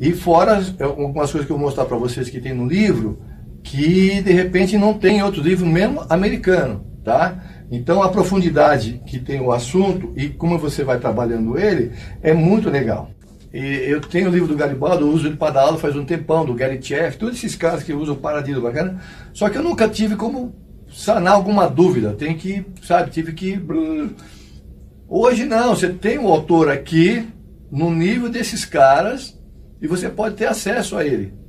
E fora algumas coisas que eu vou mostrar para vocês que tem no livro, que de repente não tem outro livro, mesmo americano, tá? Então a profundidade que tem o assunto e como você vai trabalhando ele é muito legal. E eu tenho o livro do Garibaldi, eu uso ele para dar aula faz um tempão, do Gary Cheff, todos esses caras que usam paradigma bacana, só que eu nunca tive como sanar alguma dúvida, tem que, sabe, tive que... Hoje não, você tem um autor aqui, no nível desses caras, e você pode ter acesso a ele.